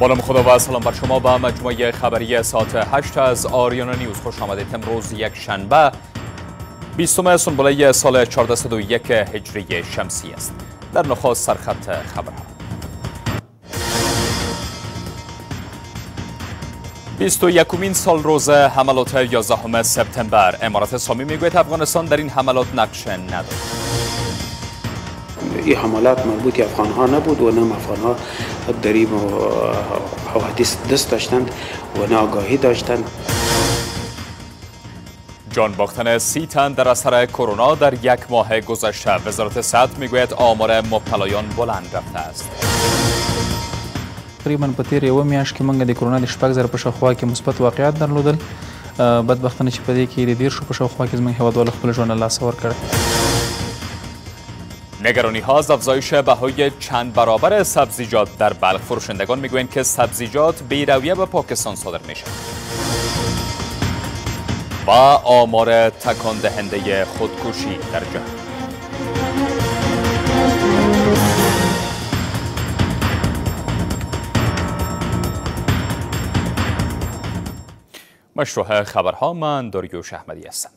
سلام خدا و سلام بر شما به مجموعه خبری ساعت 8 از آریانا نیوز خوش آمدید. امروز یک شنبه 20 سنبله سال 1401 هجری شمسی است. در نخست سرخط خبرها 21مین سال روز حملات 11 سپتامبر. امارات اسلامی میگوید افغانستان در این حملات نقش ندارد. این حملات مربوط به افغانها نبود و نه افغانها در این حوادث دست داشتند و نه آگاهی داشتند. جان باختن 30 تن در اثر کرونا در یک ماه گذشته. وزارت صحت میگوید آمار مبتلایان بلند رفته است. تقریبا په تیر یوه میاشت کې موږ د کرونا د 16000 په شاوخوا کې مثبت واقعیت درلودل. بدبختانه چې په دې کې د 100 په شاوخوا کې موږ هیوادوال خپل ژوند له لاسه ورکړ. نگرانی ها از افزایش بهای چند برابر سبزیجات در بلخ. فروشندگان میگویند که سبزیجات بیرویه به پاکستان صادر میشود. و آمار تکان دهنده خودکشی در جهان. مشروع خبرها من داریوش احمدی هستم.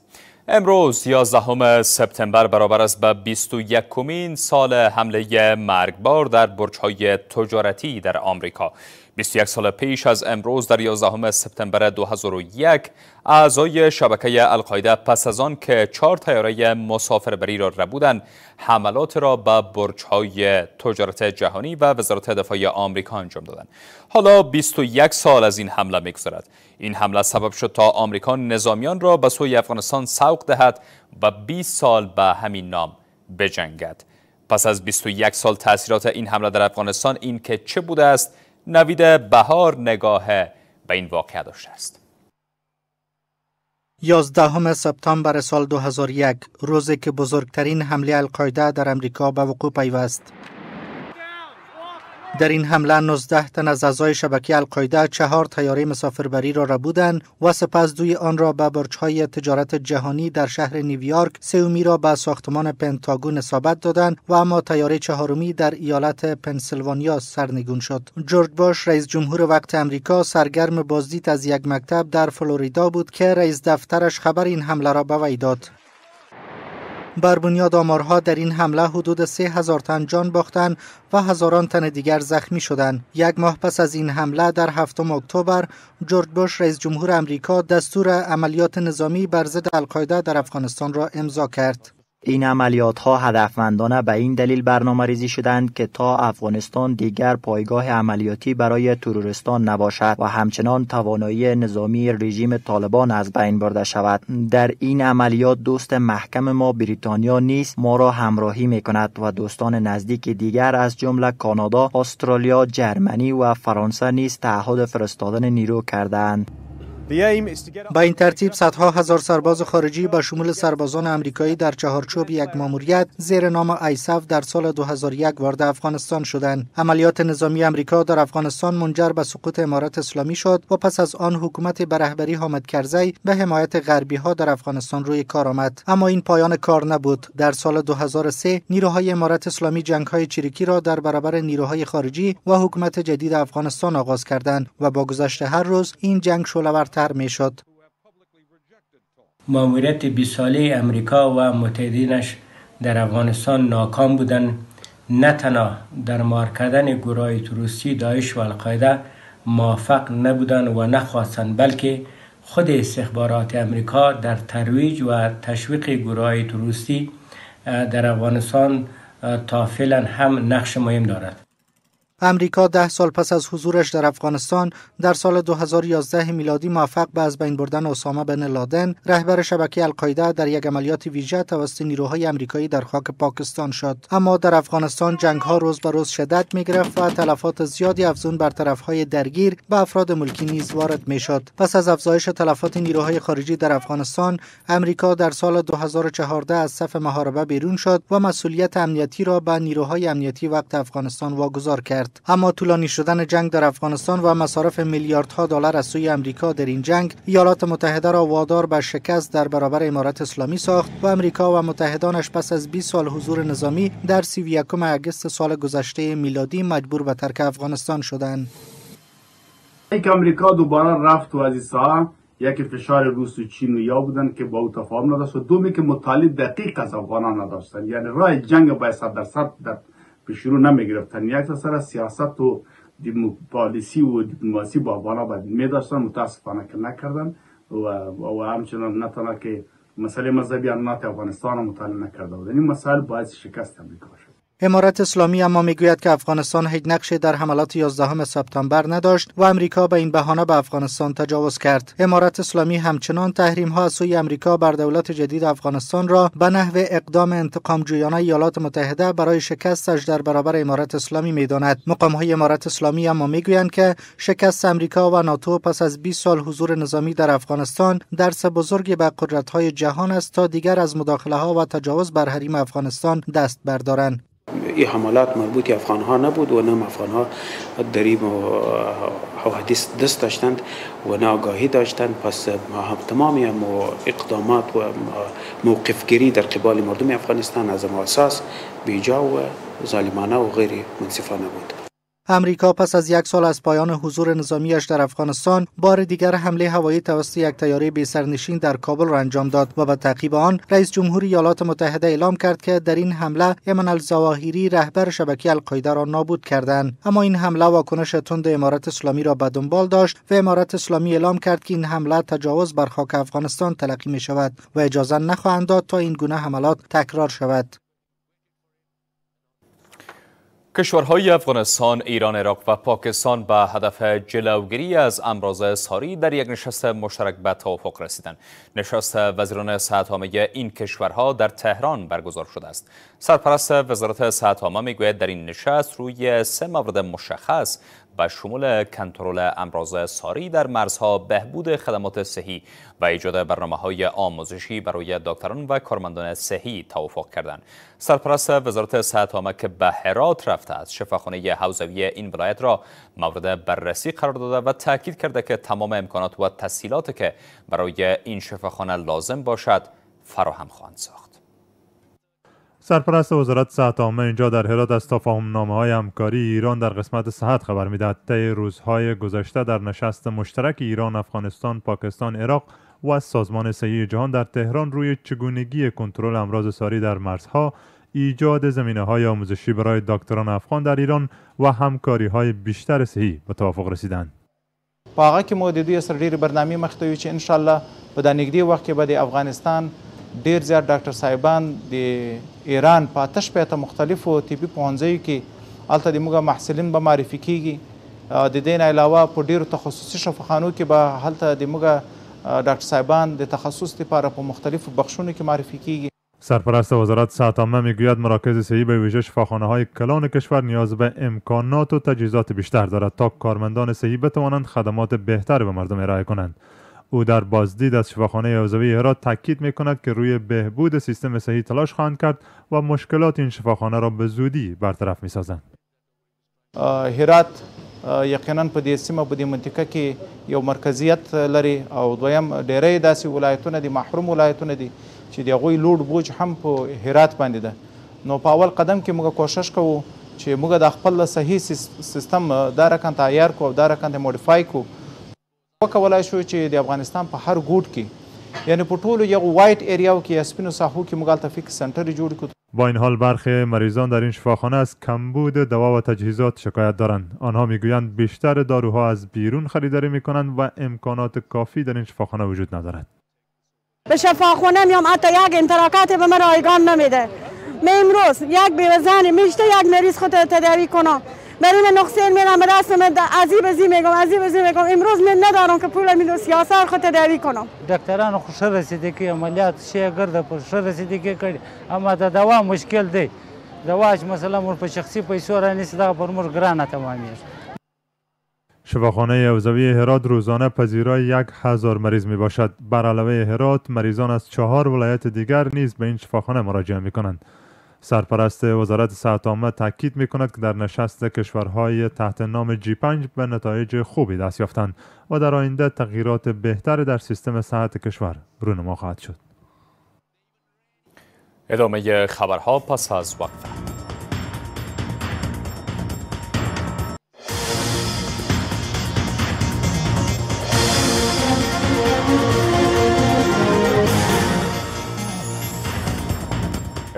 امروز 11 سپتامبر برابر است به 21مین سال حمله مرگبار در برج‌های تجارتی در آمریکا. 21 سال پیش از امروز در 11 سپتامبر 2001 اعضای شبکه القاعده پس از آن که 4 طیاره مسافربری را ربودند حملات را به برج‌های تجارت جهانی و وزارت دفاع آمریکا انجام دادند. حالا 21 سال از این حمله می‌گذرد. این حمله سبب شد تا آمریکا نظامیان را به سوی افغانستان سوق دهد و 20 سال به همین نام بجنگد. پس از 21 سال تاثیرات این حمله در افغانستان این که چه بوده است، نوید بهار نگاه به این واقعه داشته است. 11 سپتامبر سال 2001 روزی که بزرگترین حمله القاعده در امریکا به وقوع پیوست. در این حمله 19 تن از اعضای شبکه القاعده 4 طیاره مسافربری را ربودند و سپس 2 آن را به برج‌های تجارت جهانی در شهر نیویورک، 3 را به ساختمان پنتاگون اصابت دادند و اما طیاره 4 در ایالت پنسیلوانیا سرنگون شد. جورج بوش رئیس جمهور وقت امریکا سرگرم بازدید از یک مکتب در فلوریدا بود که رئیس دفترش خبر این حمله را به وی داد. بر بنیاد آمارها در این حمله حدود 3000 تن جان باختند و هزاران تن دیگر زخمی شدند. یک ماه پس از این حمله در 7 اکتبر جورج بوش رئیس جمهور امریکا دستور عملیات نظامی بر ضد القاعده در افغانستان را امضا کرد. این عملیات ها هدفمندانه به این دلیل برنامه‌ریزی شدند که تا افغانستان دیگر پایگاه عملیاتی برای تروریستان نباشد و همچنان توانایی نظامی رژیم طالبان از بین برده شود. در این عملیات دوست محکم ما بریتانیا نیز ما را همراهی می‌کند و دوستان نزدیک دیگر از جمله کانادا، استرالیا، جرمنی و فرانسه نیز تعهد فرستادن نیرو کردند. با این ترتیب صدها هزار سرباز خارجی به شمول سربازان آمریکایی در چهارچوب یک ماموریت زیر نام ISAF در سال 2001 وارد افغانستان شدند. عملیات نظامی آمریکا در افغانستان منجر به سقوط امارات اسلامی شد و پس از آن حکومت به رهبری حامد کرزی به حمایت غربی ها در افغانستان روی کار آمد. اما این پایان کار نبود. در سال 2003 نیروهای امارات اسلامی جنگ های چریکی را در برابر نیروهای خارجی و حکومت جدید افغانستان آغاز کردند و با گذشت هر روز این جنگ شعله‌ور میشد. ماموریت 20 ساله امریکا و متحدینش در افغانستان ناکام بودند. نه تنها در مار کردن گروهای تروریستی داعش و القاعده موفق نبودند و نخواستند، بلکه خود استخبارات امریکا در ترویج و تشویق گروهای تروریستی در افغانستان تا فعلا هم نقش مهم دارد. امریکا 10 سال پس از حضورش در افغانستان در سال 2011 میلادی موفق به از بین بردن اسامه بن لادن رهبر شبکه القاعده در یک عملیات ویژه توسط نیروهای آمریکایی در خاک پاکستان شد. اما در افغانستان جنگ ها روز به روز شدت می گرفت و تلفات زیادی افزون بر طرف های درگیر به افراد ملکی نیز وارد می شد. پس از افزایش تلفات نیروهای خارجی در افغانستان امریکا در سال 2014 از صف محاربه بیرون شد و مسئولیت امنیتی را به نیروهای امنیتی وقت افغانستان واگذار کرد. اما طولانی شدن جنگ در افغانستان و مصارف میلیاردها دلار از سوی آمریکا در این جنگ ایالات متحده را وادار به شکست در برابر امارات اسلامی ساخت و آمریکا و متحدانش پس از 20 سال حضور نظامی در 31 اگست سال گذشته میلادی مجبور به ترک افغانستان شدند. که امریکا دوباره رفت و از این ساعه یکی فشار روس و چین و یا بودن که با او تفاهم نداشت و دومی که مطالب دقیق از افغانان نداشتن، یعنی راه جنگ باید 100% در پیشرو نمیگرفتن، یک سر سیاست و پالیسی و دیپلماسی با افغانا باید میداشتن، متاسفانه که نکردن و همچنان نتونه که مسئله مذهبی امنیت افغانستان را مطالعه نکرده بود. این مسئله باعث شکست امریکا شد. امارت اسلامی اما میگوید که افغانستان هیچ نقشی در حملات 11 سپتامبر نداشت و امریکا به این بهانه به افغانستان تجاوز کرد. امارت اسلامی همچنان تحریم‌ها از سوی امریکا بر دولت جدید افغانستان را به نحو اقدام انتقام‌جویانه ایالات متحده برای شکستش در برابر امارت اسلامی می‌داند. مقام‌های امارت اسلامی اما میگویند که شکست امریکا و ناتو پس از 20 سال حضور نظامی در افغانستان درس بزرگی به قدرت‌های جهان است تا دیگر از مداخله‌ها و تجاوز بر حریم افغانستان دست بردارند. این حملات مربوط به افغان ها نبود و نه افغان ها دریم و حوادث دست داشتند و نه آگاهی داشتند. پس تمامی اقدامات و موقف گیری در قبال مردم افغانستان از اساس بیجا و ظالمانه و غیر منصفانه بود. امریکا پس از یک سال از پایان حضور نظامیش در افغانستان بار دیگر حمله هوایی توسط یک تیاره بی‌سرنشین در کابل را انجام داد و به تعقیب آن رئیس جمهور ایالات متحده اعلام کرد که در این حمله ایمن الظواهری رهبر شبکه القاعده را نابود کردند. اما این حمله واکنش تند امارت اسلامی را به دنبال داشت و امارت اسلامی اعلام کرد که این حمله تجاوز بر خاک افغانستان تلقی می شود و اجازه نخواهند داد تا این گونه حملات تکرار شود. کشورهای افغانستان، ایران، عراق و پاکستان به هدف جلوگیری از امراض ساری در یک نشست مشترک به توافق رسیدند. نشست وزیران صحت عامه این کشورها در تهران برگزار شده است. سرپرست وزارت صحت عامه میگوید در این نشست روی 3 مورد مشخص به شمول کنترل امراض ساری در مرزها، بهبود خدمات صحی و ایجاد برنامه‌های آموزشی برای دکتران و کارمندان صحی توافق کردند. سرپرست وزارت صحت عامه که به هرات رفته است، شفاخانه حوزوی این ولایت را مورد بررسی قرار داده و تاکید کرده که تمام امکانات و تسهیلاتی که برای این شفاخانه لازم باشد فراهم خواهند ساخت. سرپرست وزارت صحت عامه اینجا در هرات از تفاهم‌نامه‌های همکاری ایران در قسمت صحت خبر می‌دهد. طی روزهای گذشته در نشست مشترک ایران، افغانستان، پاکستان، عراق و سازمان صحی جهان در تهران روی چگونگی کنترل امراض ساری در مرزها، ایجاد زمینه‌های آموزشی برای دکتران افغان در ایران و همکاری‌های بیشتر صحی به توافق رسیدند. واقعا که مودیدی سر ډیر برنامه مخته چې ان شاء الله په دانګدی وخت کې به افغانستان ډیر زیات ډاکټر صاحبان د ایران په تش پته مختلفو طبي پوهنځیو کې الته د موږ محصلین به معرفي کیږي. د دین علاوه په ډیرو تخصصي شفاخانو کې به هلته د موږ ډاکټر صاحبان د تخصص لپاره په مختلفو بخشونو کې معرفي کیږي. سرپرست وزارت صحت عامه میگوید مراکز صحی به ویژه شفاخانه‌های کلان کشور نیاز به امکانات و تجهیزات بیشتر دارد تا کارمندان صحی بتوانند خدمات بهتر به مردم ارائه کنند. او در بازدید از شفاخانه حوزوی هرات تاکید می‌کند که روی بهبود سیستم صحی تلاش خواهند کرد و مشکلات این شفاخانه را به زودی برطرف می‌سازند. هرات یقیناً په دې سیمه په دې منطقه کې یو مرکزیت لري او دویم ډېرې داسې ولایتونه دي، محروم ولایتونه دي چې د هغوی لوړ بوج هم په هرات باندې ده. نو په اول قدم کې موږ کوشش کوو چې موږ د خپل صحي سیستم دا رقم تیار کړو او دا رقم موډیفای کړو. وکولای شو چې د افغانستان په هر ګوټ کې، یعنی په ټولو یو وایت ایریاو کې، سپینو ساحو کې موږ هلته فکس سنتر جوړ کړو. با این حال برخی مریضان در این شفاخانه از کمبود دوا و تجهیزات شکایت دارند. آنها میگویند بیشتر داروها از بیرون خریداری میکنند و امکانات کافی در این شفاخانه وجود ندارد. به شفاخانه میام حتی یک انتراکات به من رایگان نمیده. من امروز یک بیوزنی میشته یک مریض خود تداوی کنم، برای من نقصین میرم، راست من عزیب زی میگم امروز من ندارم که پول میدو سیاست خود تداوی کنم. دکتران خوش رسیده که عملیات شیه گرده خوش رسیده که کردی، اما دوا مشکل دی. دواش مثلا مور په شخصی پیسو را نیست، دغه پر مور ګرانه تمامیش. شفاخانه حوزوی هرات روزانه پذیرای 1000 مریض می باشد. بر علاوه هرات مریضان از 4 ولایت دیگر نیز به این شفاخانه مراجعه می کنند. سرپرست وزارت صحت عامه تاکید می‌کند که در نشست کشورهای تحت نام G5 به نتایج خوبی دست یافتند و در آینده تغییرات بهتر در سیستم صحت کشور رونما خواهد شد. ادامه خبرها پس از وقفه.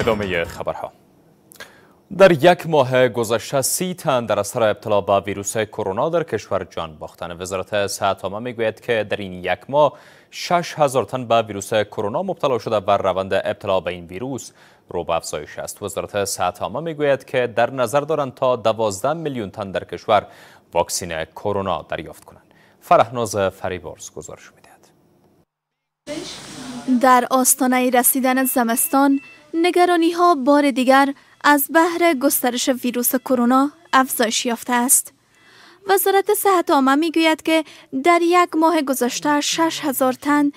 ادامه خبرها. در یک ماه گذشته 30 تن در اثر ابتلا به ویروس کرونا در کشور جان باختند. وزارت صحت عامه میگوید که در این یک ماه 6,000 تن به ویروس کرونا مبتلا شده و روند ابتلا به این ویروس رو به افزایش است. وزارت صحت عامه میگوید که در نظر دارند تا 12 میلیون تن در کشور واکسن کرونا دریافت کنند. فرهناز فریبارز گزارش میدهد. در آستانه رسیدن زمستان نگرانی ها بار دیگر از بهر گسترش ویروس کرونا افزایش یافته است. وزارت صحت عامه میگوید که در یک ماه گذشته 6,000 تن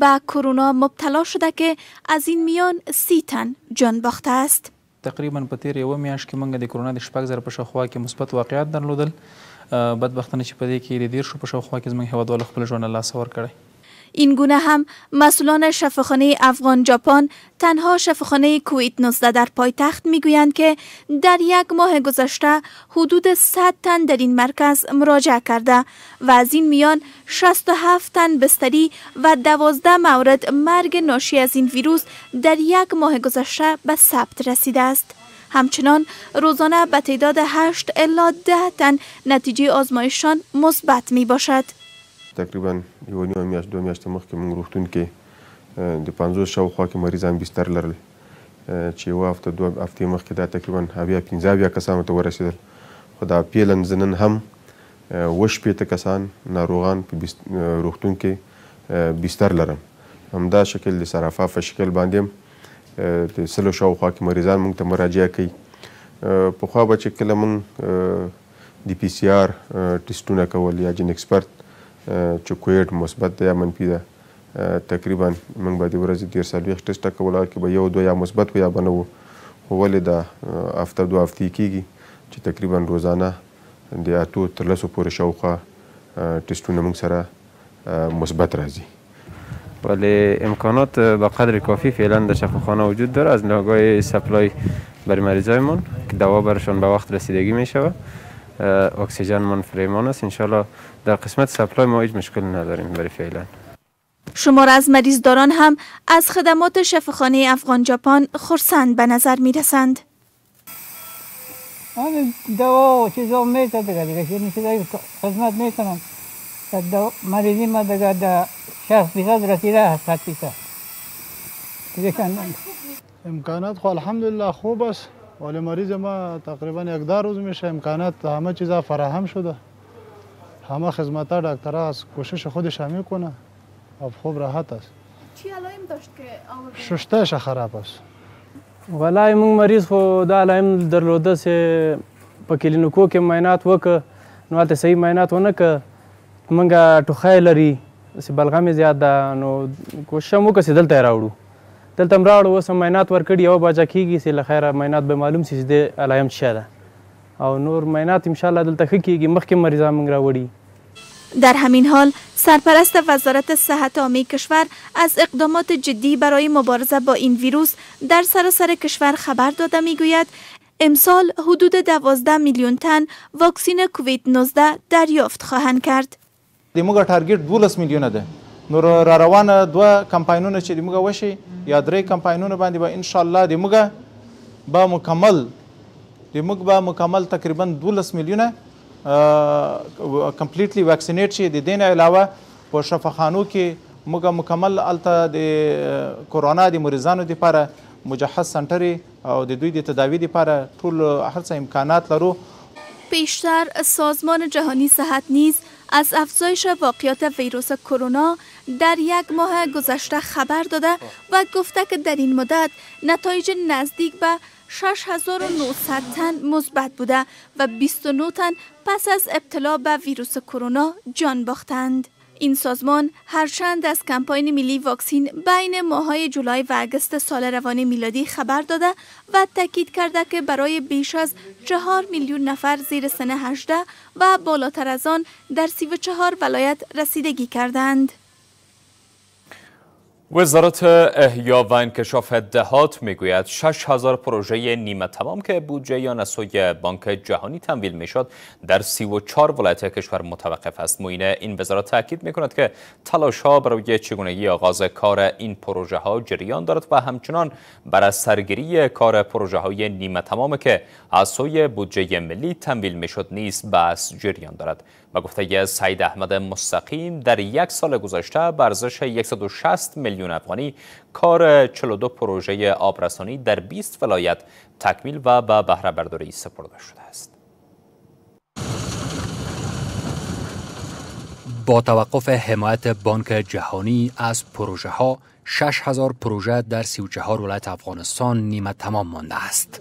به کرونا مبتلا شده که از این میان 30 تن جان باخته است. تقریبا په تیر یوه میاشت کې موږ د کرونا د 6,000 په شاوخوا کې مثبت واقعیت درلودل. بدبختانه چې په دې کې د 13 په شاوخوا کې موږ هوادوال خپل ژوند له لاسه ورکړی. این گونه هم مسئولان شفاخانه افغان ژاپن تنها شفاخانه کووید 19 در پایتخت میگویند که در یک ماه گذشته حدود 100 تن در این مرکز مراجعه کرده و از این میان 67 تن بستری و 12 مورد مرگ ناشی از این ویروس در یک ماه گذشته به ثبت رسیده است. همچنین روزانه به تعداد 8 الی 10 تن نتیجه آزمایشان مثبت می باشد. تقریبا یو نیمه میاشت دو میاشتې مخکې موږ روغتون کې د 50 شاوخوا کې مریضان بستر لرل چې یوه هفته دوه هفتې مخکې دا تقریبا 15 کسانو ته ورسېدل، خو دا پیلن زه نن هم 17 کسان ناروغان په روغتون کې بستر لرم. همدا شکل د صرافه په شکل باندې هم د 100 شاوخوا کې مریضان موږ ته مراجعه کوي. پخوا به چې کله موږ د PCR ټیسټونه کول یا جن اکسپرت چې کووید مثبت یا منفي ده، تقریبا موږ به د ورځې 13 ټسټه کول او به یو دوه یا مثبت یا بنو هو ولې دا هفته دوه هفته کېږي چې تقریبا روزانه د 8 تر 10 پورې شاوخوا ټسټونه موږ سره مثبت راځي. ولی امکانات به قدر کافی فعلا در شفاخانه وجود داره از ناحیه سپلای برای مریضایمون که دوا برشون به وقت رسیدگی میشوه. اکسیژن من فریمان است. انشالله در قسمت سپلای ما هیچ مشکل نداریم. برای فعلا شمار از مریضداران هم از خدمات شفاخانه افغان ژاپن خرسند به نظر می رسند. من دوا و چیزا میتونم دیگه خدمت میتونم مریضی ما دیگه در 60% رسیده است. امکانات خو الحمدلله خوب است ولی مریض ما تقریبا 1-2 روز میشه. امکانات همه چیزا فراهم شده، همه خدمت‌ها دکترها از کوشش خودش میکنه و خوب راحت است. چی علائم داشت که شستش خراب است؟ والله مون مریض خو دا علائم درلوده سه په کلینیکو کې معاینات وکړ نو هلته صحیح معاینات ونه کړ. مونږه ټوخی لري سه بلغم زیات ده نو کوشش مو وکړه چې دلته یې راوړو. دلته هم راوړو اوس هم معاینات ورکړي یوه باجه کېږي چې له خیره معاینات به معلوم شي چې د علائم څه ده او نور معاینات انشاءالله دلته ښه کېږي. مخکې مریضان موږ راوړي. در همین حال سرپرست وزارت صحت عامه کشور از اقدامات جدی برای مبارزه با این ویروس در سراسر کشور خبر داده میگوید امسال حدود 12 میلیون تن واکسن کووید 19 دریافت خواهند کرد. موږ ټارګټ 12 میلیونه ده. نور را روانه دوه کمپاینونه چې موږ وشي یا 3 کمپاینونه باندې به ان شاء الله د موږ به مکمل تقریبا 12 میلیونه کمپلیټلی ویکسینیټ شي. د دې نه علاوه په شفاخانو کې موږ مکمل الته د کرونا د مریضانو لپاره مجهز سنټرې او د دوی د تداوی لپاره ټول هرڅه امکانات لرو. پیشتر سازمان جهانی صحت نیز از افزایش واقعیت ویروس کرونا در یک ماه گذشته خبر داده و گفته که در این مدت نتایج نزدیک به 6,900 تن مثبت بوده و 29 تن پس از ابتلا به ویروس کرونا جان باختند. این سازمان هرچند از کمپاین ملی واکسین بین ماه‌های جولای و اگست سال روان میلادی خبر داده و تاکید کرده که برای بیش از 4 میلیون نفر زیر سن 18 و بالاتر از آن در 34 ولایت رسیدگی کردند. وزارت احیا و انکشاف دهات میگوید 6,000 پروژه نیمه تمام که بودجه یا نسوی بانک جهانی تمویل میشد در 34 ولایت کشور متوقف است. معین این وزارت تاکید میکند که تلاش ها برای چگونگی آغاز کار این پروژه ها جریان دارد و همچنان برای سرگیری کار پروژه های نیمه تمام که از سوی بودجه ملی تمویل میشد نیز بحث جریان دارد. با گفته سید احمد مستقیم در یک سال گذشته به ارزش 160 میلیون افغانی کار 42 پروژه آبرسانی در 20 ولایت تکمیل و به بهره برداری سپرده شده است. با توقف حمایت بانک جهانی از پروژه ها 6,000 پروژه در 34 ولایت افغانستان نیمه تمام مانده است.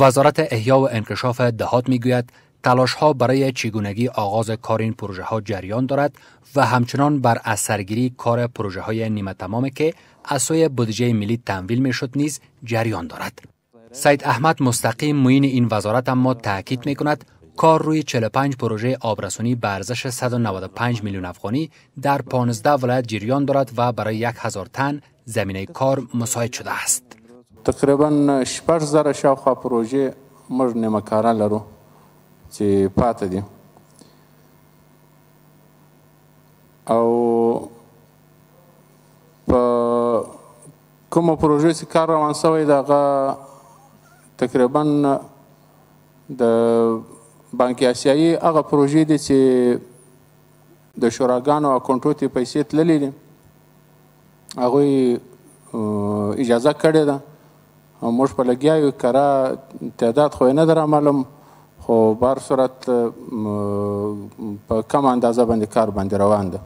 وزارت احیا و انکشاف دهات میگوید تلاش ها برای چگونگی آغاز کار این پروژه ها جریان دارد و همچنان بر اثرگیری کار پروژه های نیمه تمام که از سوی بودجه ملی تمویل می شد نیز جریان دارد. سید احمد مستقیم معین این وزارت اما تاکید می کند کار روی 45 پروژه آبرسانی به ارزش 195 میلیون افغانی در 15 ولایت جریان دارد و برای 1,000 تن زمینه کار مساعد شده است. تقریبا 6,000 شاوخوا پروژه مر نیمه کاره لرو چې پاتې دي او په کومه پروژه چې کار روان شوی دغه تقریبا د بانک آسیایي هغه پروژې دي چې د شوراګانو اکاونټو ته پیسې تللې دي، هغوی اجازه کړې ده او موږ په لګیا یو کره تعداد خو یې نه در معلوم خو بر صورت په کم اندازه باندې کار باندې روان ده.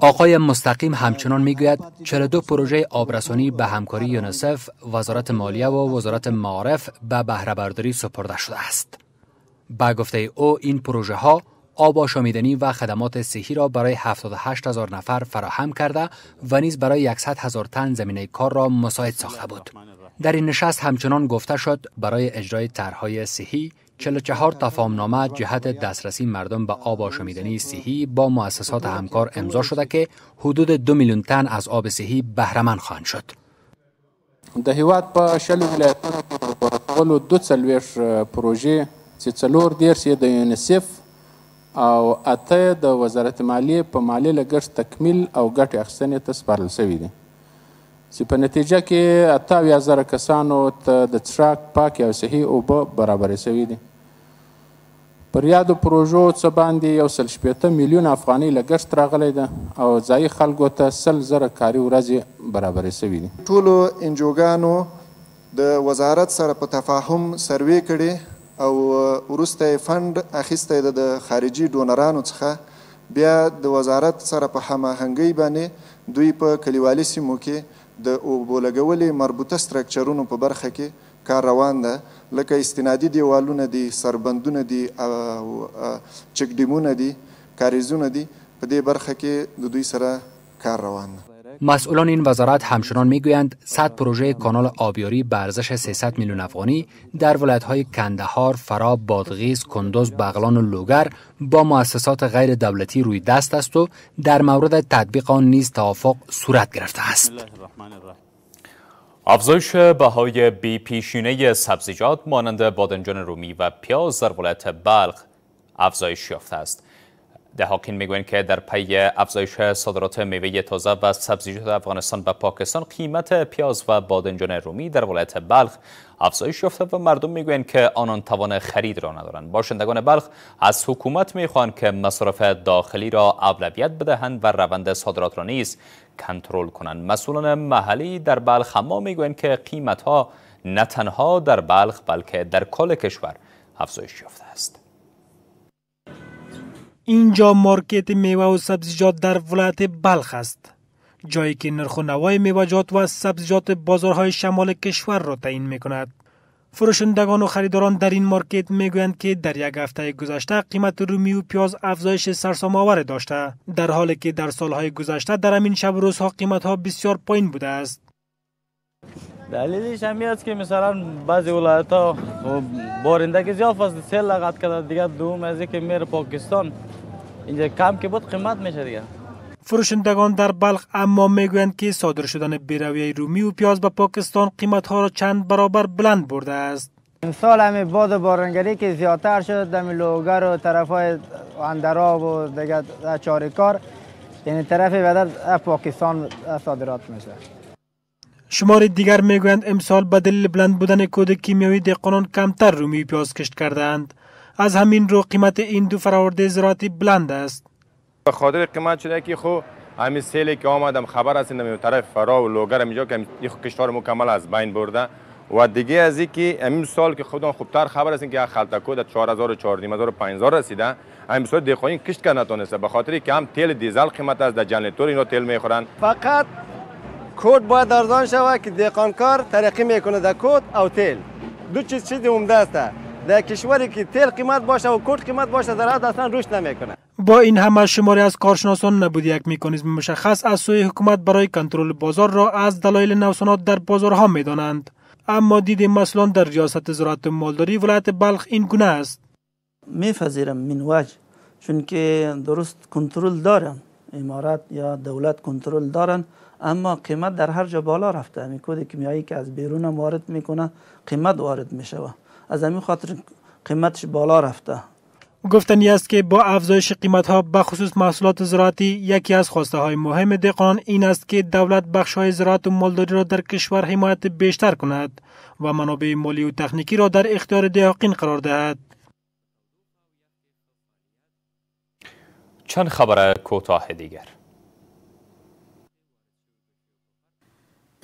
آقای مستقیم همچنان میگوید 42 پروژه آبرسانی به همکاری یونیسف، وزارت مالیه و وزارت معارف به بهره برداری سپرده شده است. به گفته او این پروژه ها آب آشامیدنی و خدمات صحی را برای 78,000 نفر فراهم کرده و نیز برای 100,000 تن زمینه کار را مساعد ساخته بود. در این نشست همچنان گفته شد برای اجرای طرح‌های صحی 44 تفاهمنامه جهت دسترسی مردم به آب آشامیدنی صحی با مؤسسات همکار امضا شده که حدود 2 میلیون تن از آب صحی بهره مند خواهند شد. د هیواد په 40 ولایتونو کې په ټول 42 پروژه چې 34 یې د یونیسف او 8 د وزارت مالیه په مالی لګښت تکمیل او ګټه اخیستنې ته سپارل شوي دي، چې په نتیجه کې 28,000 کسانو ته د څښاک پاک او صحي اوبه برابرې شوي دي. پر یادو پروژو څه باندې 160 میلیون افغانۍ لګښت راغلی ده او ځایي خلکو ته 100,000 کاري ورځې برابرې شوي دي. ټولو انجوګانو د وزارت سره په تفاهم سروې کړې او وروسته فند اخیستی ده د خارجي ډونرانو څخه. بیا د وزارت سره په هماهنګۍ باندې دوی په کلیوالي سیمو کې د اوبو لګولې مربوطه سترکچرونو په برخه کې کار روان ده، لکه استنادي دیوالونه دي، سربندونه دي او چک ډیمونه دي، کاریزونه دي. په دې برخه کې دوی سره کار روان ده. مسئولان این وزارت همچنان میگویند 100 پروژه کانال آبیاری به ارزش 300 میلیون افغانی در ولایت‌های کندهار، فرا، بادغیس، کندوز، بغلان و لوگر با مؤسسات غیر دولتی روی دست است و در مورد تطبیق آن نیز توافق صورت گرفته است. افزایش بهای بی پیشینه سبزیجات مانند بادنجان رومی و پیاز در ولایت بلخ افزایش یافته است. دهاقین میگویند که در پی افزایش صادرات میوه تازه و سبزیجات افغانستان به پاکستان قیمت پیاز و بادنجان رومی در ولایت بلخ افزایش یافته و مردم میگویند که آنان توان خرید را ندارند. باشندگان بلخ از حکومت میخواهند که مصارف داخلی را اولویت بدهند و روند صادرات را نیز کنترل کنند. مسئولان محلی در بلخ هم میگویند که قیمت ها نه تنها در بلخ بلکه در کل کشور افزایش یافته است. اینجا مارکت میوه و سبزیجات در ولایت بلخ است، جایی که نرخ و نوای میوه‌جات و سبزیجات بازارهای شمال کشور را تعیین می‌کند. فروشندگان و خریداران در این مارکت میگویند که در یک هفته گذشته قیمت رومی و پیاز افزایش سرسام‌آور داشته، در حالی که در سالهای گذشته در همین شب و روزها قیمت‌ها بسیار پایین بوده است. دلیلش همین است که مثلا بعضی ولایت‌ها بارنده که زیاد فصل سیل لغت کرده، دیگه دوم از اینکه میره پاکستان اینجا کم که بود قیمت میشه دیگه. فروشندگان در بلخ اما میگویند که صادر شدن بیرویه رومی و پیاز به پاکستان قیمت ها را چند برابر بلند برده است. امسال همه باد بارانگری که زیادتر شد در لوگر و طرف های اندراب و دیگر چاریکار، یعنی طرف بدر پاکستان صادرات میشه. شمار دیگر میگویند امسال به دلیل بلند بودن کود کیمیایی دهقانان کمتر رومی پیاز کشت کردند. از همین رو قیمت این دو فراورده زراعتی بلند است. به خاطر قیمت شده که خو همین سیلی که آمدم خبر است این طرف فرا و لوگر اینجا که این کشتار مکمل از بین برده و دیگه از اینکه همین سال که خودم خوبتر خبر است که خلطکو در 4000 و 4500 رسیده، همین سال دهقانین کشت کردن نتونسته به خاطر که هم تیل دیزل قیمت است، در جنراتور اینا تیل میخورن. فقط کود باید ارزان شود که دهقانکار ترقی میکنه در کود او تیل. دو چیز عمده است. در کشوری که تیل قیمت باشه و کود قیمت باشه زراعت اصلا رشد نمیکنه. با این همه شماری از کارشناسان نبود یک مکانیزم مشخص از سوی حکومت برای کنترل بازار را از دلایل نوسانات در بازارها میدانند، اما دید مثلا در ریاست زراعت و مالداری ولایت بلخ این گونه است. میپذیرم من وجه چون که درست کنترل دارن، امارات یا دولت کنترل دارن، اما قیمت در هر جا بالا رفته. همین کود کیمیایی که از بیرون وارد میکنه قیمت وارد میشوه، از همین خاطر قیمتش بالا رفته. گفتنی است که با افزایش قیمت‌ها به خصوص محصولات زراعتی، یکی از خواسته‌های مهم دهقانان این است که دولت بخش‌های زراعت و مالداری را در کشور حمایت بیشتر کند و منابع مالی و تکنیکی را در اختیار دهقین قرار دهد. چند خبر کوتاه دیگر.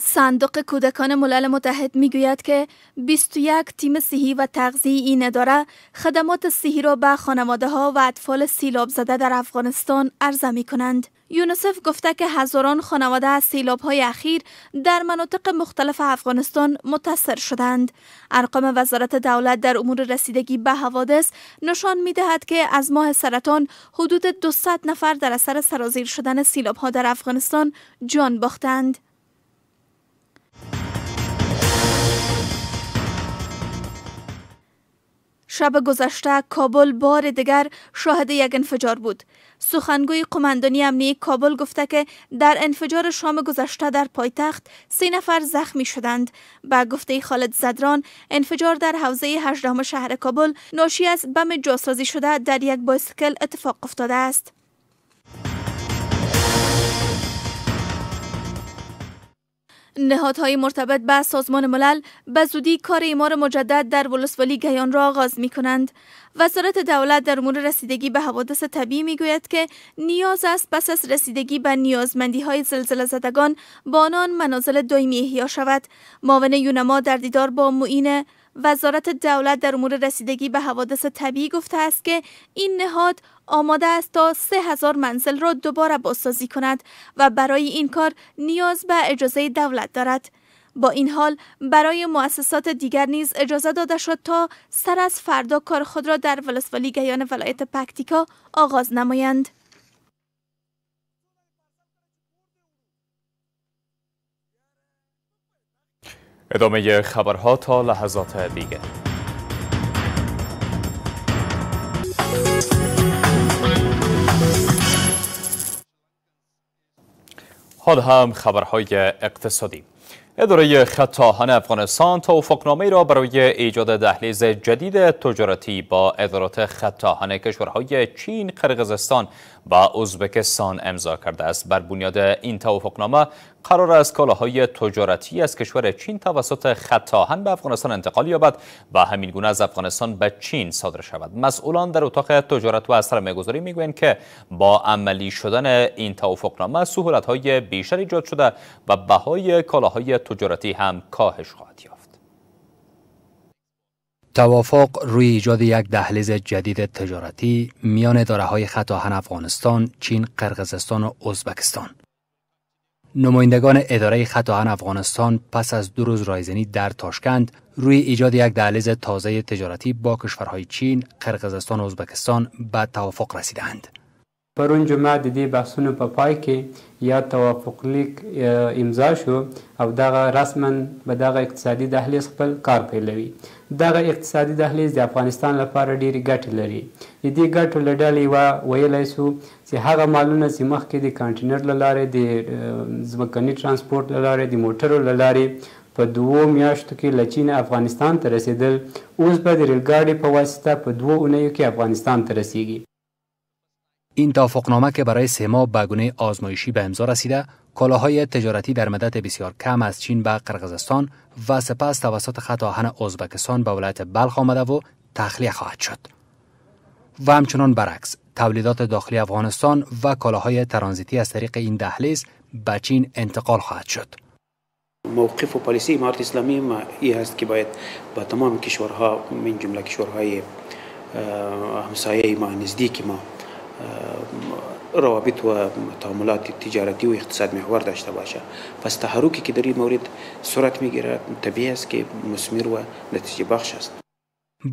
صندوق کودکان ملل متحد میگوید که 21 تیم صحی و تغذیه‌ای نداره خدمات صحی را به خانواده ها و اطفال سیلاب زده در افغانستان عرضه می کنند. یونیسف گفته که هزاران خانواده از سیلاب های اخیر در مناطق مختلف افغانستان متاثر شدند. ارقام وزارت دولت در امور رسیدگی به حوادث نشان می دهد که از ماه سرطان حدود 200 نفر در اثر سرازیر شدن سیلاب ها در افغانستان جان باختند. شب گذشته کابل بار دیگر شاهد یک انفجار بود. سخنگوی قماندانی امنی کابل گفته که در انفجار شام گذشته در پایتخت 3 نفر زخمی شدند. به گفته خالد زدران، انفجار در حوزه 18 شهر کابل ناشی از بم جاسازی شده در یک بایسکل اتفاق افتاده است. نهادهای مرتبط به سازمان ملل به زودی کار ایمار مجدد در ولسوالی گیان را آغاز می کنند. وزارت دولت در امور رسیدگی به حوادث طبیعی می گوید که نیاز است پس از رسیدگی به نیازمندی های زلزله زدگان با آنان منازل دائمی احیا شود. معاون یونما در دیدار با معین وزارت دولت در امور رسیدگی به حوادث طبیعی گفته است که این نهاد آماده است تا 3000 منزل را دوباره بازسازی کند و برای این کار نیاز به اجازه دولت دارد. با این حال برای مؤسسات دیگر نیز اجازه داده شد تا سر از فردا کار خود را در ولسوالی گیان ولایت پکتیکا آغاز نمایند. ادامه خبرها تا لحظات دیگر. حال هم خبرهای اقتصادی. اداره خط آهن افغانستان توافقنامه‌ای را برای ایجاد دهلیز جدید تجارتی با ادارات خط آهن کشورهای چین، قرقزستان و ازبکستان امضا کرده است. بر بنیاد این توافقنامه قرار است کالاهای تجارتی از کشور چین توسط خط آهن به افغانستان انتقال یابد و همین گونه از افغانستان به چین صادر شود. مسئولان در اتاق تجارت و سرمایه‌گذاری میگویند که با عملی شدن این توافقنامه سهولت‌های بیشتر ایجاد شده و بهای کالاهای تجارتی هم کاهش خواهد یافت. توافق روی ایجاد یک دهلیز جدید تجارتی میان اداره‌های خط آهن افغانستان، چین، قرقزستان و ازبکستان. نمایندگان اداره خط آهن افغانستان پس از 2 روز رایزنی در تاشکند روی ایجاد یک دهلیز تازه تجارتی با کشورهای چین، قرقزستان و ازبکستان به توافق رسیدند. پرون جمعه دیدی بحثونو پای که یا توافق لیک امضا شو او دغه رسما به دغه اقتصادي دهلیز خپل کار پیلوي. دغه اقتصادي دهلیز د افغانستان لپاره ډېری ګټې لري. د دې ګټو له ډلې ویلی شو چې هغه مالونه چې مخکې د کانټینر له لارې د ځمکني ترانسپورټ له لارې د موټرو له لارې په دوو میاشتو کې له چین افغانستان ته رسېدل اوس به د ریلګاډي په واسطه په دوو اونیو کې افغانستان ته رسیږي. این توافقنامه که برای 3 ماه به گونه آزمایشی به امضا رسیده، کالاهای تجارتی در مدت بسیار کم از چین به قرقزستان و سپس توسط خط آهن ازبکستان به ولایت بلخ آمده و تخلیه خواهد شد. و همچنان برعکس، تولیدات داخلی افغانستان و کالاهای ترانزیتی از طریق این دهلیز به چین انتقال خواهد شد. موقف و پالیسی امارت اسلامی ما این است که باید با تمام کشورها من جمله کشورهای همسایه ما نزدیک ما روابط و تعاملات تجارتی و اقتصاد محور داشته باشه. پس تحرکی که در این مورد صورت میگیرد طبیعی است که مثمر و نتیجه بخش است.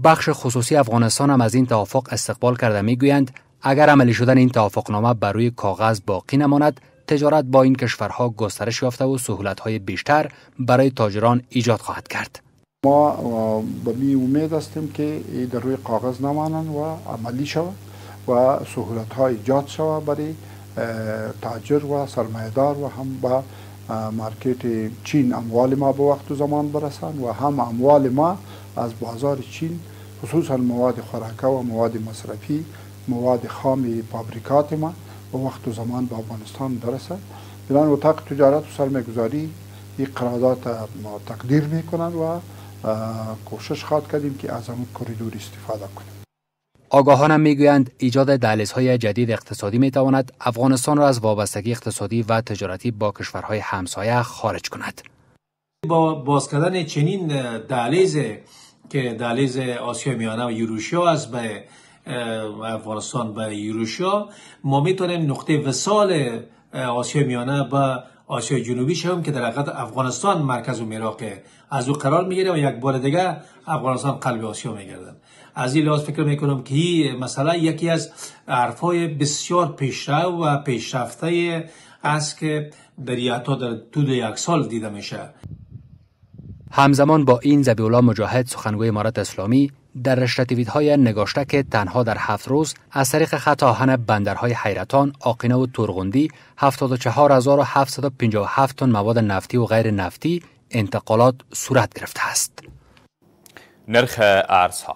بخش خصوصی افغانستان هم از این توافق استقبال کرده میگویند اگر عملی شدن این توافقنامه بر روی کاغذ باقی نماند، تجارت با این کشورها گسترش یافته و سهولت‌های بیشتر برای تاجران ایجاد خواهد کرد. ما به امید هستیم که در روی کاغذ نمانند و عملی شود و سهولت‌ها ایجاد شود برای تاجر و سرمایه‌دار و هم به مارکت چین اموال ما به وقت و زمان برسند و هم اموال ما از بازار چین خصوصا مواد خوراکه و مواد مصرفی، مواد خام فابریکات ما به وقت و زمان به افغانستان درسه. بلان وطاق تجارت و سرمایه‌گذاری این قرارداد تقدیر میکنند و کوشش خواهد کردیم که از همون کریدور استفاده کنیم. آگاهان میگویند ایجاد دهلیزهای جدید اقتصادی میتواند افغانستان را از وابستگی اقتصادی و تجارتی با کشورهای همسایه خارج کند. با باز کردن چنین دهلیز که دهلیز آسیا میانه و یورشیا است به افغانستان به یورشیا، ما میتونیم نقطه وصال آسیا میانه به آسیا جنوبی شویم که در حقیقت افغانستان مرکز و میراق از او قرار میگیره و یک بار دیگه افغانستان قلب آسیا میگردن. از این لحاظ فکر میکنم که این مسئله یکی از حرفهای بسیار پیشرو و پیشرفته است که در طول 1 سال دیده میشه. همزمان با این، ذبیح الله مجاهد، سخنگوی امارت اسلامی، در رشته‌تیویدهای نگاشته که تنها در 7 روز از طریق خط آهن بندرهای حیرتان، آقینه و تورغندی 74757 تن مواد نفتی و غیر نفتی انتقالات صورت گرفته است. نرخ ارزها.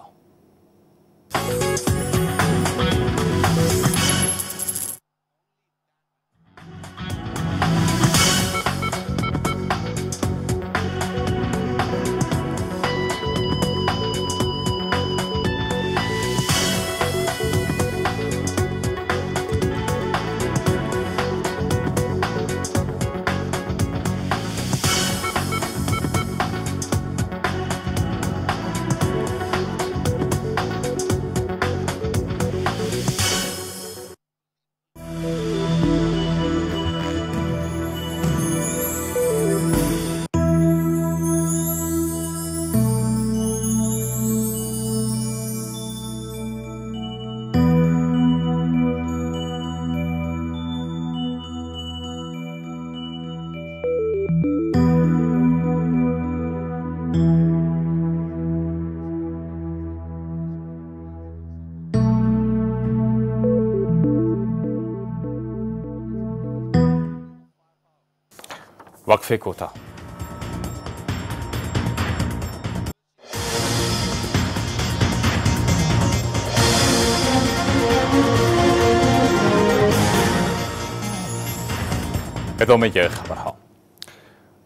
وقف کوتا. ادامه خبرها.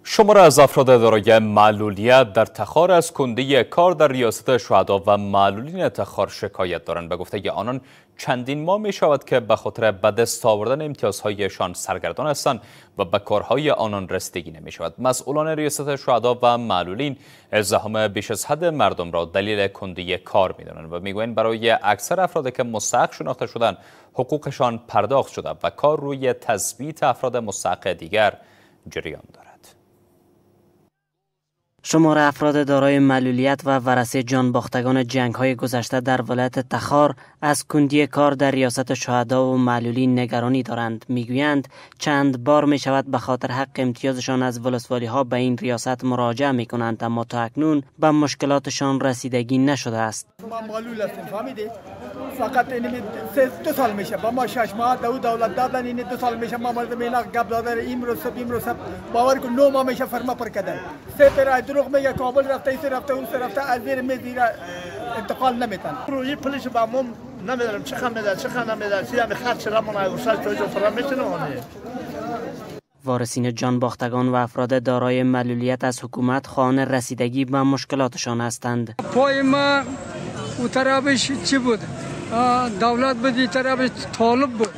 شماره از افراد دارای معلولیت در تخار از کندی کار در ریاست شهدا و معلولین تخار شکایت دارند. به گفته آنان چندین ماه می شود که به خاطر به دست آوردن امتیازهایشان سرگردان هستند و به کارهای آنان رسیدگی نمی شود. مسئولان ریاست شهدا و معلولین ازدحام بیش از حد مردم را دلیل کندی کار می دانند و می گویند برای اکثر افراد که مستحق شناخته شدند حقوقشان پرداخت شده و کار روی تثبیت افراد مستحق دیگر جریان دارد. شمار افراد دارای معلولیت و ورثه جان باختگان جنگ‌های گذشته در ولایت تخار از کندی کار در ریاست شهدا و معلولین نگرانی دارند. میگویند چند بار می شود به خاطر حق امتیازشان از ولسوالی‌ها به این ریاست مراجعه می کنند اما تا اکنون به مشکلاتشان رسیدگی نشده است. ما معلول هستیم، فهمیدید؟ فقط اینی 3 سال میشه با ما 6 ماه دولت دادن اینی 2 سال میشه ما مردم اینا گبلادر امروز باور کن 9 ماه میشه فرما پر کردن سه پرای دروغ میگه کابل رفته ایسی رفته اون رفته از زیر مزیره انتقال نمیتن روی پلیس با مم نمیدارم چه خم میدار چه خم نمیدار چی هم خرچ رمون ایورسال چوجو فرما میتونه اونه. وارثین جان باختگان و افراد دارای معلولیت از حکومت خواهان رسیدگی به مشکلاتشان هستند. پای ما او طرفش چی بود؟ دولت بود، این طرفش طالب بود.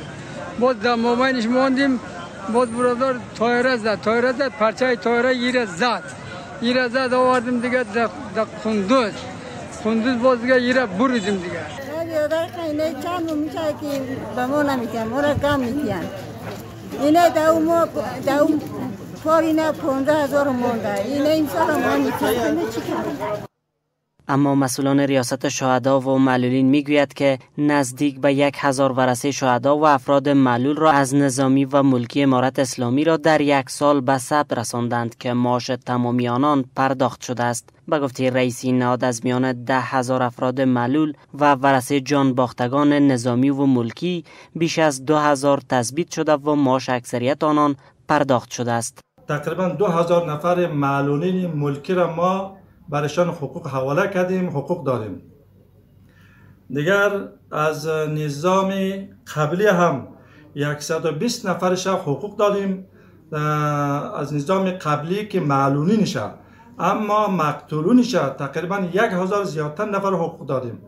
باز در مابینش ماندیم، باز برادر تایره زد، پرچه تایره ایره زد آوردیم دیگه در کندوز باز دیگه ایره بریدیم دیگه. یادای خینه چند رو میشه که به ما نمیتیم، ما را کم میتیم. اینه دو پاری نه 15,000 مونده اینه این سال ما میتونیم چی کنیم. اما مسئولان ریاست شهدا و معلولین میگوید که نزدیک به 1,000 ورثه شهدا و افراد معلول را از نظامی و ملکی امارت اسلامی را در 1 سال به ثبت رساندند که معاش تمامی آنان پرداخت شده است. به گفته رئیس این نهاد از میان 10,000 افراد معلول و ورثه جان باختگان نظامی و ملکی بیش از 2,000 تثبیت شده و معاش اکثریت آنان پرداخت شده است. تقریبا 2,000 نفر معلولین ملکی را ما برایشان حقوق حواله کردیم، حقوق داریم. دیگر از نظام قبلی هم 120 نفرش حقوق داریم از نظام قبلی که معلولینش، اما مقتولونش تقریبا 1,000 زیادتر نفر حقوق داریم.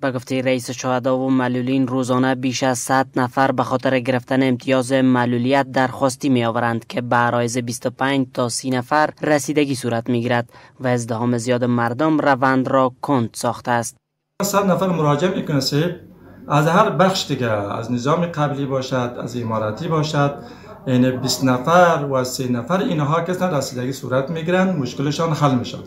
به گفته رئیس شهدا و معلولین روزانه بیش از 100 نفر به خاطر گرفتن امتیاز معلولیت درخواستی می آورند که به عرایض 25 تا 30 نفر رسیدگی صورت می گیرد و ازدحام زیاد مردم روند را کند ساخته است. 100 نفر مراجعه می کنه سیب از هر بخش دیگه، از نظام قبلی باشد، از اماراتی باشد، این 20 نفر و 30 نفر اینها که رسیدگی صورت می گیرند مشکلشان حل می شود.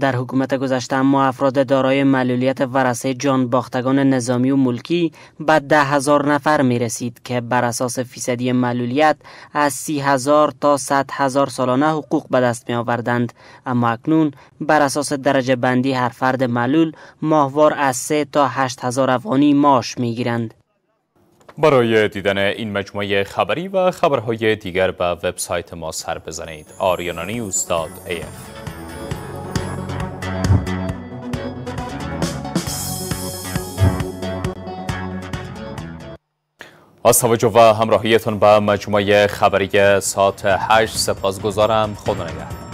در حکومت گذشته اما افراد دارای معلولیت ورثه جان باختگان نظامی و ملکی به 10,000 نفر می رسید که بر اساس فیصدی معلولیت از 30,000 تا 100,000 سالانه حقوق به دست می آوردند. اما اکنون بر اساس درجه بندی هر فرد معلول ماهوار از 3 تا 8,000 افغانی معاش می گیرند. برای دیدن این مجموعه خبری و خبرهای دیگر به وبسایت ما سر بزنید aryananiws.af. از توجه و همراهیتون با مجموعه خبری ساعت 8 سپاسگزارم. خدا نگهدار.